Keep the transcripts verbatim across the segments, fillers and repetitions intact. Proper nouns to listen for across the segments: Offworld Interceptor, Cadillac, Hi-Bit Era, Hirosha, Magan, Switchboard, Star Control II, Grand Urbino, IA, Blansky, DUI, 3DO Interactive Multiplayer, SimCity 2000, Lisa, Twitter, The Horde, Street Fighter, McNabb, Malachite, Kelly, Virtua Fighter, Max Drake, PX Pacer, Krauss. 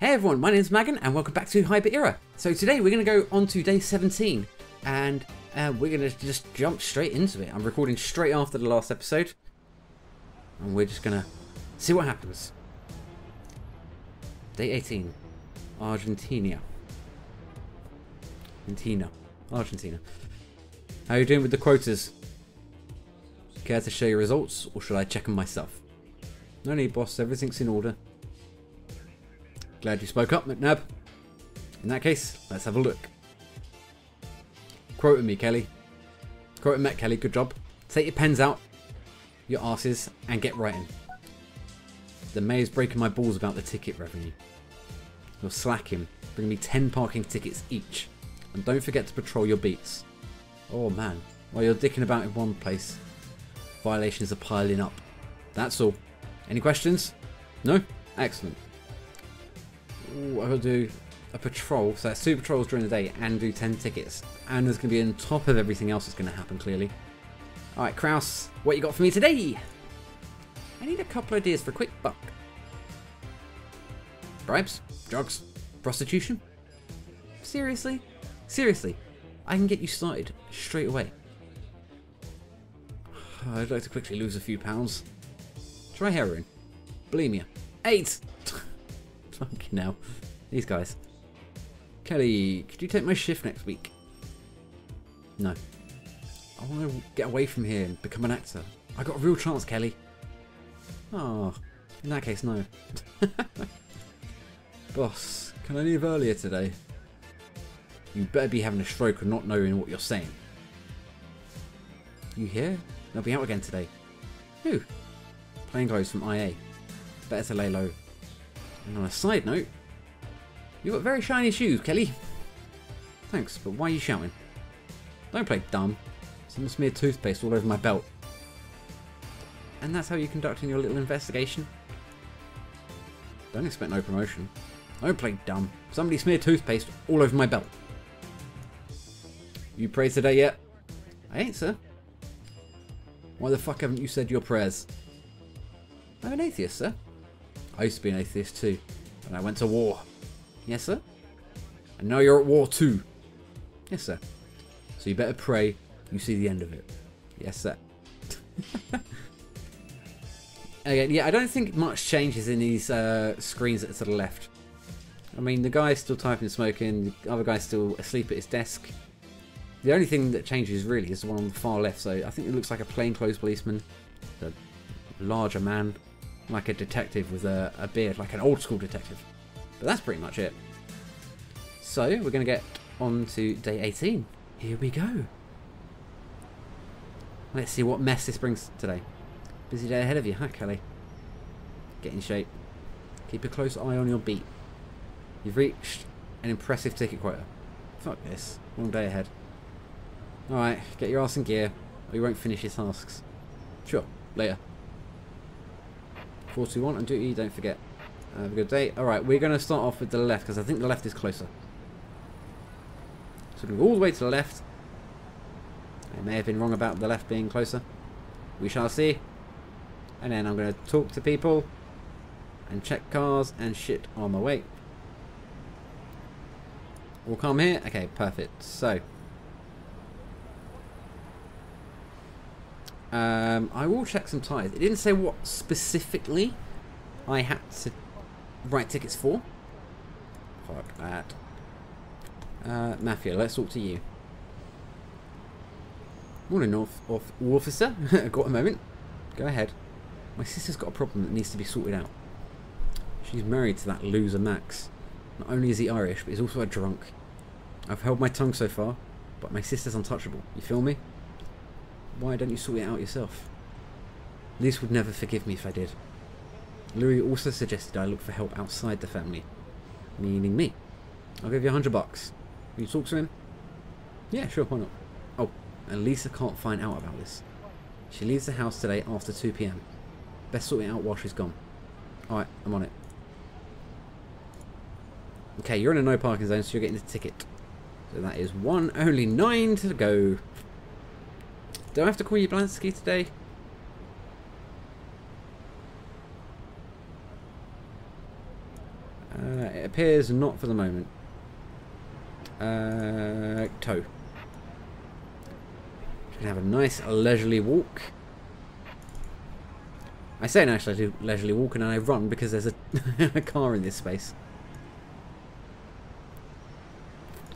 Hey everyone, my name's Magan and welcome back to Hi-Bit Era. So today we're going to go on to day seventeen and uh, we're going to just jump straight into it. I'm recording straight after the last episode and we're just going to see what happens. Day eighteen, Argentina. Argentina. Argentina. How are you doing with the quotas? Care to share your results or should I check them myself? No need, boss, everything's in order. Glad you spoke up, McNabb. In that case, let's have a look. Quoting me, Kelly. Quoting Met Kelly, good job. Take your pens out, your asses, and get writing. The mayor's breaking my balls about the ticket revenue. You're slacking. Bring me ten parking tickets each. And don't forget to patrol your beats. Oh man, while you're dicking about in one place, violations are piling up. That's all. Any questions? No? Excellent. Ooh, I'll do a patrol, so that's two patrols during the day and do ten tickets. And there's going to be on top of everything else that's going to happen, clearly. Alright, Krauss, what you got for me today? I need a couple of ideas for a quick buck. Bribes? Drugs? Prostitution? Seriously? Seriously, I can get you started straight away. I'd like to quickly lose a few pounds. Try heroin. Bulimia. Eight! Fucking hell. These guys. Kelly, could you take my shift next week? No. I want to get away from here and become an actor. I got a real chance, Kelly. Oh, in that case, no. Boss, can I leave earlier today? You better be having a stroke and not knowing what you're saying. You here? They'll be out again today. Who? Plainclothes from I A. Better to lay low. And on a side note, you've got very shiny shoes, Kelly. Thanks, but why are you shouting? Don't play dumb. Someone smeared toothpaste all over my belt. And that's how you're conducting your little investigation? Don't expect no promotion. Don't play dumb. Somebody smeared toothpaste all over my belt. You prayed today yet? I ain't, sir. Why the fuck haven't you said your prayers? I'm an atheist, sir. I used to be an atheist too, and I went to war. Yes, sir? And now you're at war too. Yes, sir. So you better pray you see the end of it. Yes, sir. Again, yeah, I don't think much changes in these uh, screens that are to the left. I mean, the guy's still typing and smoking, the other guy's still asleep at his desk. The only thing that changes really is the one on the far left, so I think it looks like a plainclothes policeman, a larger man. Like a detective with a, a beard, like an old school detective. But that's pretty much it. So we're going to get on to day eighteen. Here we go. Let's see what mess this brings today. Busy day ahead of you, huh, Kelly? Get in shape. Keep a close eye on your beat. You've reached an impressive ticket quota. Fuck this. Long day ahead. Alright, get your ass in gear or you won't finish your tasks. Sure, later. four two one and do E, don't forget. Have a good day. Alright, we're going to start off with the left because I think the left is closer. So we're going to go all the way to the left. I may have been wrong about the left being closer. We shall see. And then I'm going to talk to people and check cars and shit on the way. All calm here? Okay, perfect. So. Um, I will check some tyres. It didn't say what specifically I had to write tickets for. Fuck that. Uh, Mafia, let's talk to you. Morning, North off officer. Got a moment? Go ahead. My sister's got a problem that needs to be sorted out. She's married to that loser Max. Not only is he Irish, but he's also a drunk. I've held my tongue so far, but my sister's untouchable. You feel me? Why don't you sort it out yourself? Lisa would never forgive me if I did. Louis also suggested I look for help outside the family. Meaning me. I'll give you a hundred bucks. Will you talk to him? Yeah, sure, why not? Oh, and Lisa can't find out about this. She leaves the house today after two p m. Best sort it out while she's gone. Alright, I'm on it. Okay, you're in a no parking zone, so you're getting the ticket. So that is one, only nine to go. Do I have to call you Blansky today? Uh, it appears not for the moment. Uh, tow. Can have a nice leisurely walk. I say an actually leisurely walk, and I run because there's a, a car in this space.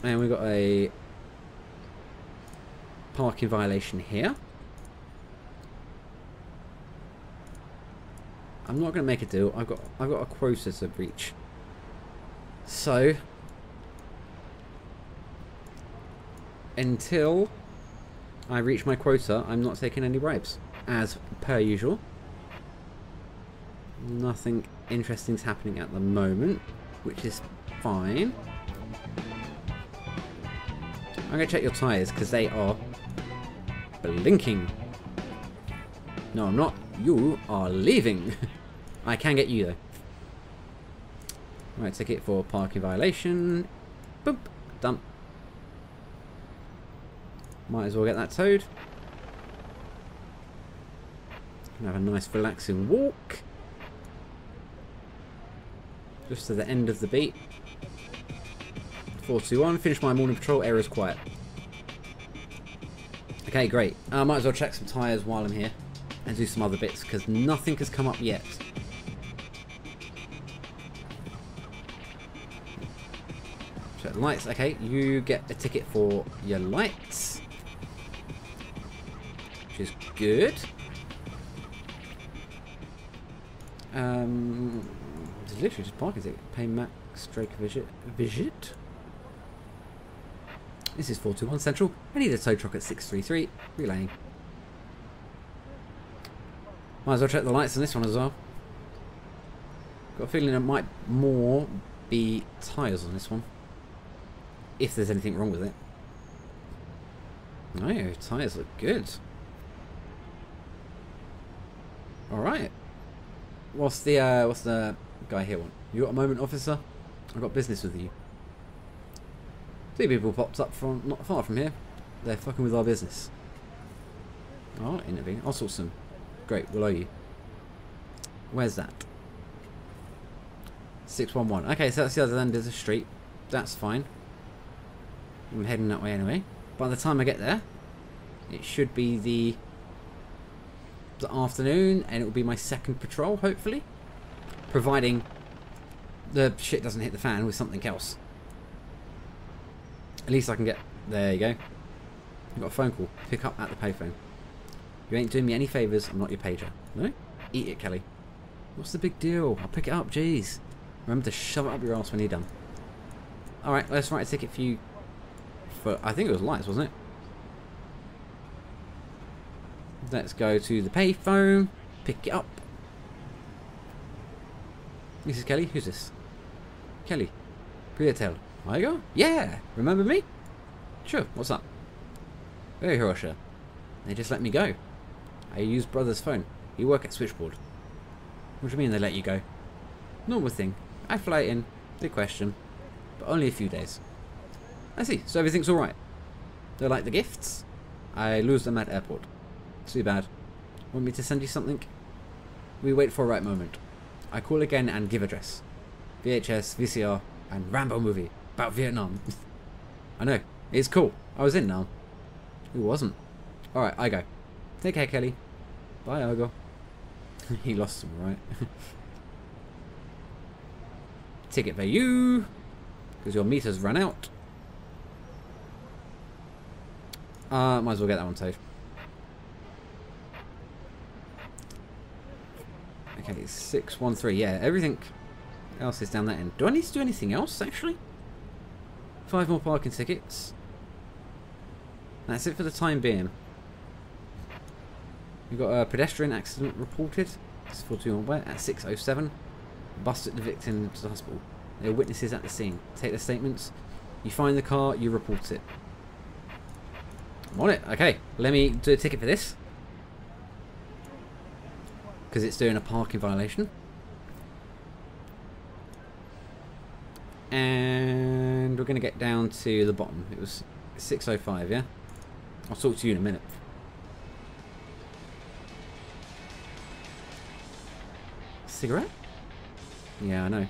And we've got a parking violation here. I'm not going to make a deal. I've got I've got a quota to breach. So until I reach my quota, I'm not taking any bribes, as per usual. Nothing interesting's happening at the moment, which is fine. I'm gonna check your tires because they are blinking. No, I'm not. You are leaving. I can get you though. Right, ticket for parking violation. Boop, dump. Might as well get that towed. Can have a nice relaxing walk. Just to the end of the beat. four two one, finish my morning patrol, errors quiet. Okay, great. I uh, might as well check some tyres while I'm here and do some other bits because nothing has come up yet. Check the lights. Okay, you get a ticket for your lights, which is good. Um. Literally just parking ticket. Pay Max Drake visit. Visit. This is four two one Central. I need a tow truck at six three three. Relaying. Might as well check the lights on this one as well. Got a feeling it might more be tyres on this one. If there's anything wrong with it. No, tyres look good. Alright. What's the, uh, what's the... guy here one. You got a moment, officer? I've got business with you. Two people popped up from not far from here. They're fucking with our business. Oh, intervene. I'll sort some. Great, we'll owe you. Where's that? six one one. Okay, so that's the other end of the street. That's fine. I'm heading that way anyway. By the time I get there, it should be the, the afternoon, and it will be my second patrol, hopefully. Providing the shit doesn't hit the fan with something else. At least I can get... There you go. I've got a phone call. Pick up at the payphone. You ain't doing me any favours. I'm not your pager. No? Eat it, Kelly. What's the big deal? I'll pick it up, jeez. Remember to shove it up your ass when you're done. Alright, let's write a ticket for you. For I think it was lights, wasn't it? Let's go to the payphone. Pick it up. This is Kelly. Who's this? Kelly. Priatel. I go? Yeah! Remember me? Sure. What's up? Hey, Hirosha. They just let me go. I use brother's phone. You work at Switchboard. What do you mean they let you go? Normal thing. I fly in. They question. But only a few days. I see. So everything's alright. They like the gifts. I lose them at airport. Too bad. Want me to send you something? We wait for a right moment. I call again and give address. V H S, V C R, and Rambo movie about Vietnam. I know, it's cool. I was in now. Who wasn't? Alright, I go. Take care, Kelly. Bye, Argo. He lost him, right? Ticket for you. Because your meter's run out. Uh, might as well get that one towed. Okay, six one three, yeah, everything else is down that end. Do I need to do anything else, actually? Five more parking tickets. That's it for the time being. We've got a pedestrian accident reported. It's four two one where? At six oh seven. Busted the victim to the hospital. There are witnesses at the scene. Take their statements. You find the car, you report it. I'm on it. Okay, let me do a ticket for this. Because it's doing a parking violation. And we're going to get down to the bottom. It was six oh five, yeah? I'll talk to you in a minute. Cigarette? Yeah, I know.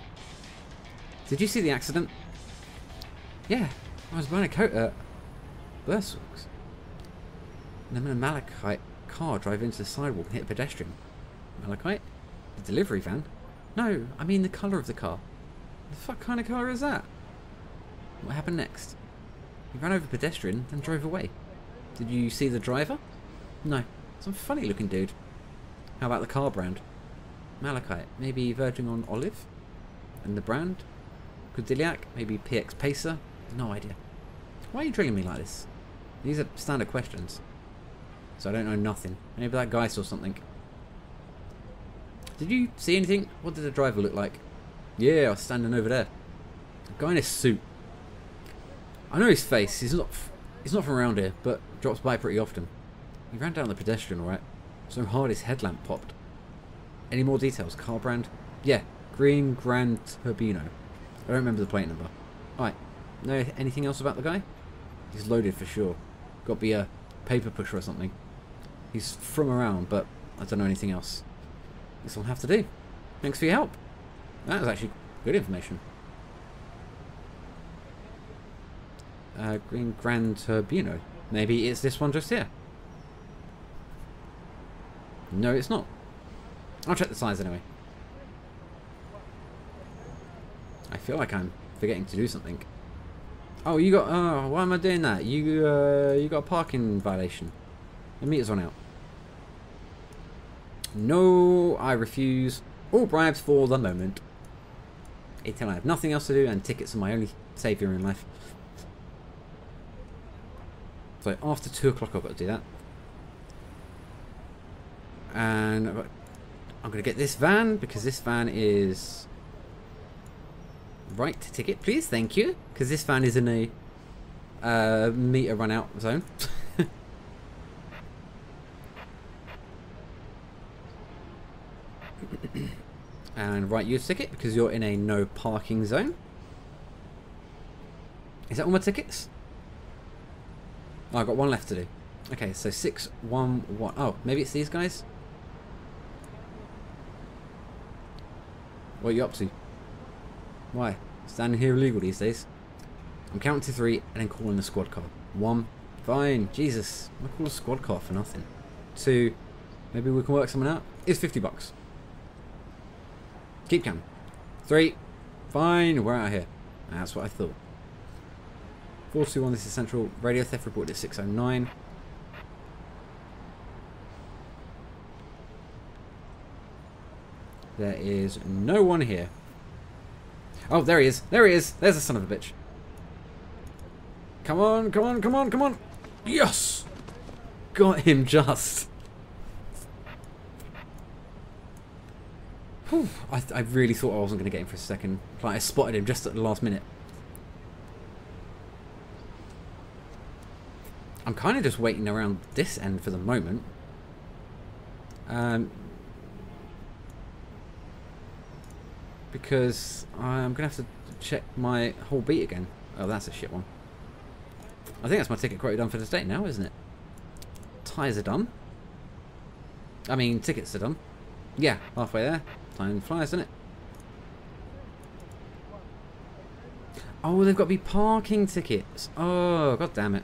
Did you see the accident? Yeah, I was wearing a coat at Bursaw's. And then a Malachite car drove into the sidewalk and hit a pedestrian. Malachite? The delivery van? No, I mean the colour of the car. The fuck kind of car is that? What happened next? He ran over a pedestrian, then drove away. Did you see the driver? No, some funny looking dude. How about the car brand? Malachite, maybe verging on olive? And the brand? Cadillac, maybe P X Pacer? No idea. Why are you drilling me like this? These are standard questions. So I don't know nothing. Maybe that guy saw something. Did you see anything? What did the driver look like? Yeah, I was standing over there. A guy in a suit. I know his face. He's not f he's not from around here, but drops by pretty often. He ran down the pedestrian, alright. So hard his headlamp popped. Any more details? Car brand? Yeah, green Grand Urbino. I don't remember the plate number. Alright, know anything else about the guy? He's loaded for sure. Got to be a paper pusher or something. He's from around, but I don't know anything else. This will have to do. Thanks for your help. That was actually good information. Uh, green Grand Urbino. Maybe it's this one just here. No, it's not. I'll check the size anyway. I feel like I'm forgetting to do something. Oh, you got... Oh, why am I doing that? You uh, you got a parking violation. The meter's on out. No, I refuse. All bribes for the moment. Until I have nothing else to do and tickets are my only saviour in life. So after two o'clock I've got to do that. And I've got, I'm going to get this van because this van is... Right ticket, please, thank you. Because this van is in a uh, meter run out zone. And right use ticket because you're in a no parking zone. Is that all my tickets? Oh, I've got one left to do. Okay, so six, one, one. Oh, maybe it's these guys? What are you up to? Why? Standing here illegal these days. I'm counting to three and then calling the squad car. One. Fine. Jesus. I'm gonna call a squad car for nothing. Two. Maybe we can work something out. It's fifty bucks. Keep calm. Three. Fine. We're out of here. That's what I thought. four two one. This is central. Radio theft reported at six oh nine. There is no one here. Oh, there he is. There he is. There's the son of a bitch. Come on, come on, come on, come on. Yes! Got him just. Whew. I, I really thought I wasn't going to get him for a second. Like, I spotted him just at the last minute. I'm kind of just waiting around this end for the moment. Um... Because I'm going to have to check my whole beat again. Oh, that's a shit one. I think that's my ticket quote done for today now, isn't it? Tires are done. I mean, tickets are done. Yeah, halfway there. Time flies, isn't it? Oh, they've got to be parking tickets. Oh, god damn it.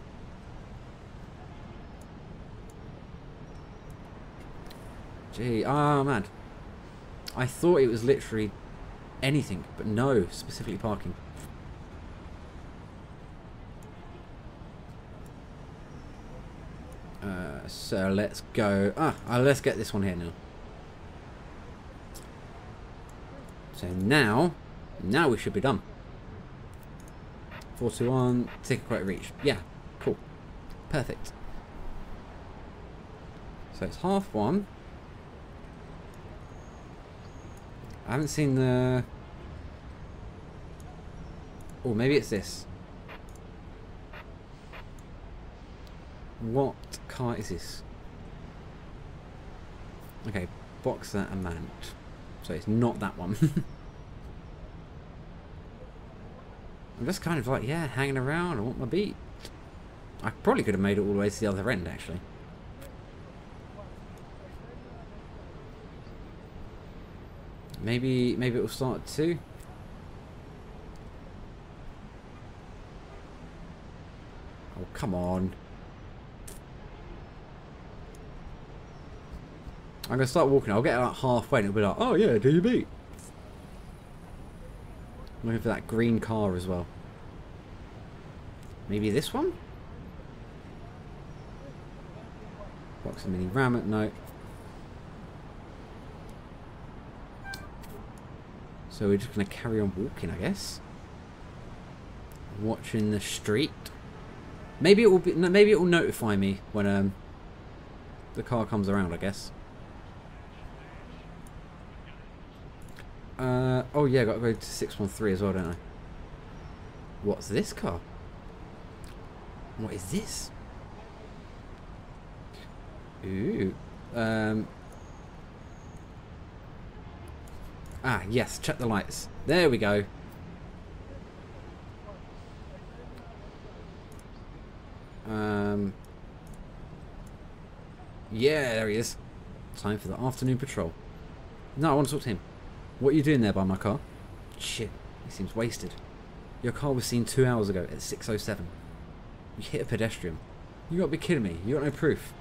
Gee, oh, man. I thought it was literally... anything, but no, specifically parking. Uh, so let's go. Ah, uh, let's get this one here now. So now, now we should be done. four two one, ticket quite reached. Yeah, cool. Perfect. So it's half one. I haven't seen the... Oh, maybe it's this. What car is this? Okay, Boxer and Mant. So it's not that one. I'm just kind of like, yeah, hanging around. I want my beat. I probably could have made it all the way to the other end, actually. Maybe, maybe it will start at two. come on. I'm going to start walking. I'll get like halfway and it'll be like, oh yeah, D B. I'm looking for that green car as well. Maybe this one? Box of mini ram at night. So we're just going to carry on walking, I guess. Watching the street. Maybe it will be. Maybe it will notify me when um the car comes around, I guess. Uh, oh yeah, got to go to six one three as well, don't I? What's this car? What is this? Ooh. Um. Ah, yes, check the lights. There we go. Um. Yeah, there he is. Time for the afternoon patrol. No, I want to talk to him. What are you doing there by my car? Shit, he seems wasted. Your car was seen two hours ago at six oh seven. You hit a pedestrian. You gotta be kidding me, you got no proof.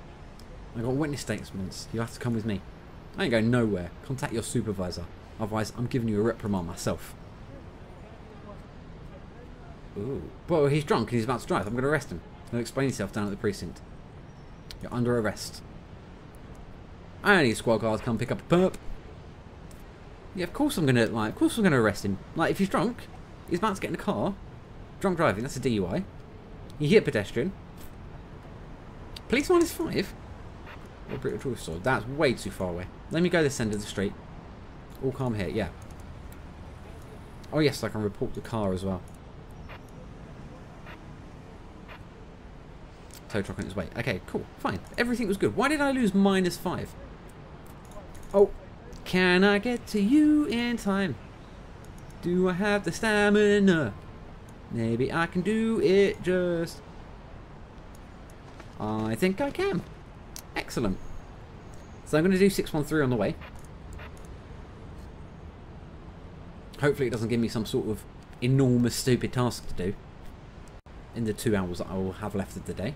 I got witness statements, you'll have to come with me. I ain't going nowhere, contact your supervisor. Otherwise, I'm giving you a reprimand myself. Ooh. Well, he's drunk and he's about to drive, I'm gonna arrest him. He'll explain himself down at the precinct. You're under arrest. I need squad cars, come pick up a perp. Yeah, of course I'm gonna like. Of course I'm gonna arrest him. Like, if he's drunk, he's about to get in a car, drunk driving. That's a D U I. You hit a pedestrian. Police minus five. A brutal sword. That's way too far away. Let me go this end of the street. All calm here. Yeah. Oh yes, I can report the car as well. Tow truck on its way. Okay, cool, fine. Everything was good. Why did I lose minus five? Oh. Can I get to you in time? Do I have the stamina? Maybe I can do it just... I think I can. Excellent. So I'm going to do six one three on the way. Hopefully it doesn't give me some sort of enormous stupid task to do in the two hours that I will have left of the day.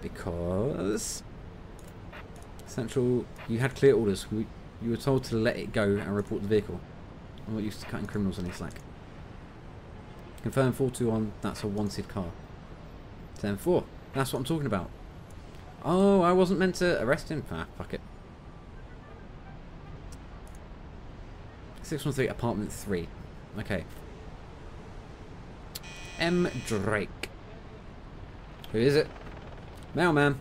Because... Central, you had clear orders. We, you were told to let it go and report the vehicle. I'm not used to cutting criminals on any slack. Confirm four two one, that's a wanted car. ten four, that's what I'm talking about. Oh, I wasn't meant to arrest him. Ah, fuck it. six one three, apartment three. Okay. M. Drake. Who is it? Mailman.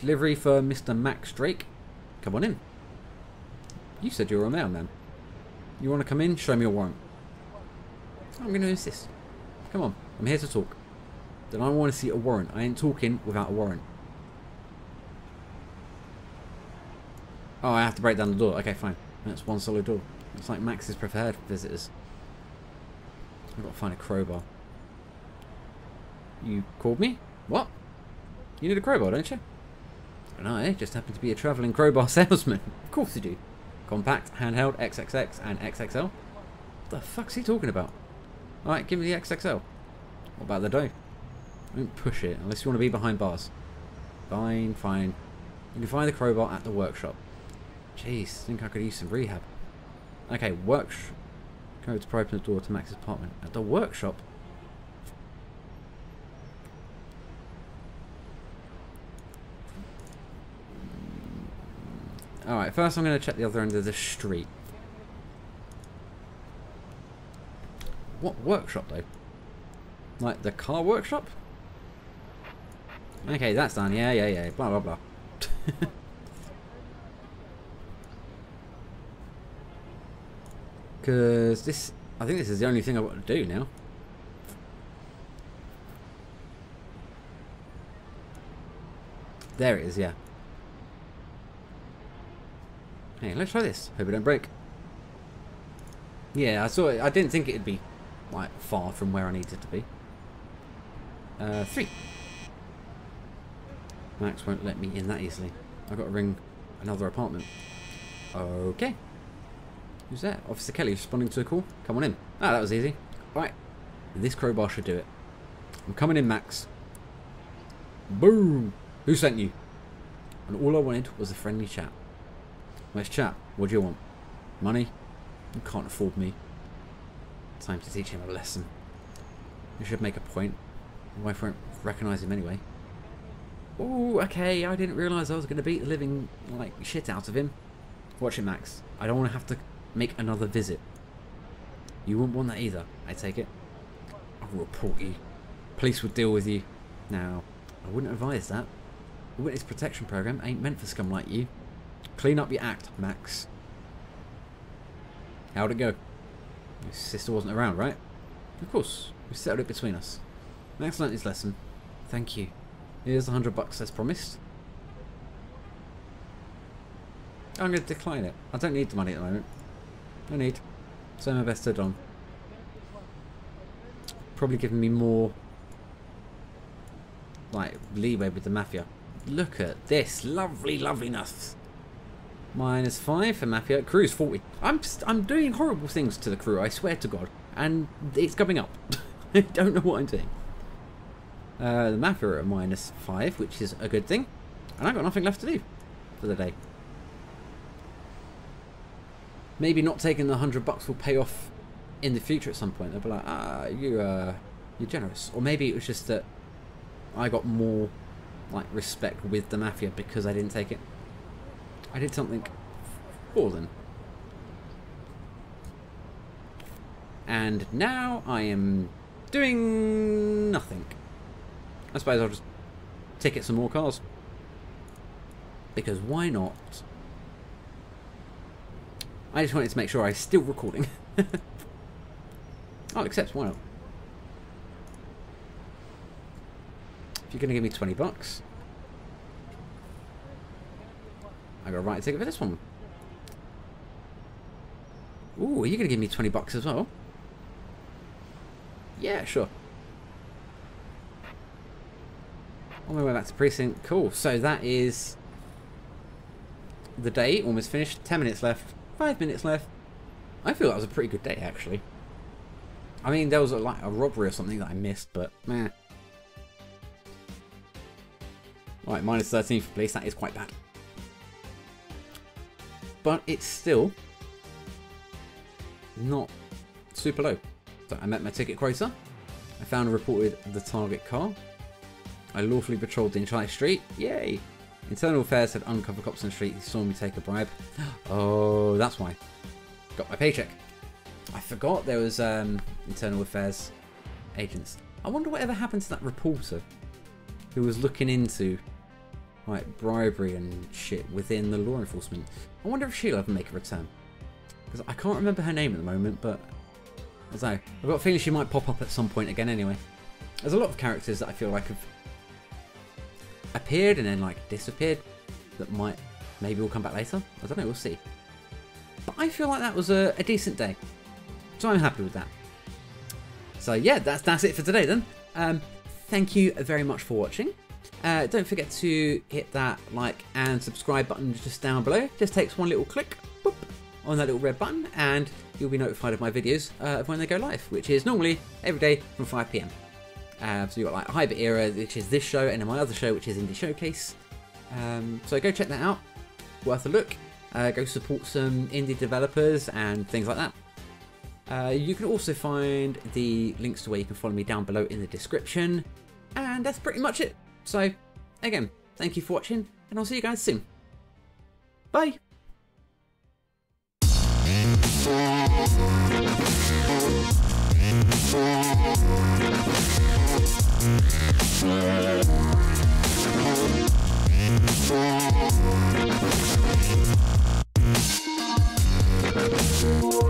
Delivery for Mister Max Drake. Come on in. You said you were a mailman. You want to come in? Show me your warrant. I'm going to insist. Come on. I'm here to talk. Then I want to see a warrant. I ain't talking without a warrant. Oh, I have to break down the door. Okay, fine. That's one solid door. Looks like Max is prepared for visitors. I've got to find a crowbar. You called me? What? You need a crowbar, don't you? And I just happen to be a travelling crowbar salesman. Of course you do. Compact, handheld, triple X and X X L. What the fuck's he talking about? Alright, give me the X X L. What about the dough? Don't push it, unless you want to be behind bars. Fine, fine. You can find the crowbar at the workshop. Jeez, I think I could use some rehab. Okay, workshop. Go to open the door to Max's apartment. At the workshop? Alright, first I'm going to check the other end of the street. What workshop, though? Like, the car workshop? Okay, that's done. Yeah, yeah, yeah. Blah, blah, blah. Because this... I think this is the only thing I've got to do now. There it is, yeah. Hey, let's try this. Hope it don't break. Yeah, I saw it. I didn't think it'd be like far from where I needed to be. Uh, three. Max won't let me in that easily. I've got to ring another apartment. Okay. Who's that? Officer Kelly responding to a call. Come on in. Ah, that was easy. All right. This crowbar should do it. I'm coming in, Max. Boom! Who sent you? And all I wanted was a friendly chat. Nice chat. What do you want? Money? You can't afford me. Time to teach him a lesson. You should make a point. My friend recognise him anyway. Oh, okay. I didn't realise I was going to beat the living like shit out of him. Watch it, Max. I don't want to have to make another visit. You wouldn't want that either. I take it. I'll report you. Police would deal with you. Now, I wouldn't advise that. The witness protection program ain't meant for scum like you. Clean up your act, Max. How'd it go? Your sister wasn't around, right? Of course. We settled it between us. Max learnt his lesson. Thank you. Here's a hundred bucks as promised. I'm going to decline it. I don't need the money at the moment. No need. So my best head on. Probably giving me more like leeway with the mafia. Look at this lovely loveliness. Minus five for mafia. Crew's forty. I'm I'm doing horrible things to the crew. I swear to God. And it's coming up. I don't know what I'm doing. Uh, the mafia are at minus five, which is a good thing. And I've got nothing left to do for the day. Maybe not taking the hundred bucks will pay off in the future at some point. They'll be like, ah, you, uh, you're generous. Or maybe it was just that I got more like respect with the mafia because I didn't take it. I did something for them. And now I am doing nothing. I suppose I'll just ticket some more cars. Because why not? I just wanted to make sure I was still recording. I'll accept, why not? If you're going to give me twenty bucks, I got to write a ticket for this one. Ooh, are you going to give me twenty bucks as well? Yeah, sure. On my way back to precinct. Cool, so that is the day almost finished. ten minutes left. five minutes left. I feel that was a pretty good day, actually. I mean, there was a, like a robbery or something that I missed, but meh. Alright, minus thirteen for police. That is quite bad. But it's still not super low. So I met my ticket quota. I found and reported the target car. I lawfully patrolled the entire street. Yay! Internal affairs had uncovered cops on the street who saw me take a bribe. Oh, that's why. Got my paycheck. I forgot there was um, internal affairs agents. I wonder whatever happened to that reporter who was looking into like bribery and shit within the law enforcement. I wonder if she'll ever make a return. Because I can't remember her name at the moment, but as I, I've got a feeling she might pop up at some point again anyway. There's a lot of characters that I feel like have appeared and then like disappeared that might maybe will come back later. I don't know, we'll see. But I feel like that was a, a decent day, so I'm happy with that. So yeah, that's that's it for today then. Um thank you very much for watching. Uh don't forget to hit that like and subscribe button just down below. It just takes one little click, boop, on that little red button, and you'll be notified of my videos uh, of when they go live, which is normally every day from five p m Uh, so you've got like Hi-Bit Era, which is this show, and then my other show, which is Indie Showcase. Um, so go check that out. Worth a look. Uh, go support some indie developers and things like that. Uh, you can also find the links to where you can follow me down below in the description. And that's pretty much it. So, again, thank you for watching, and I'll see you guys soon. Bye! We'll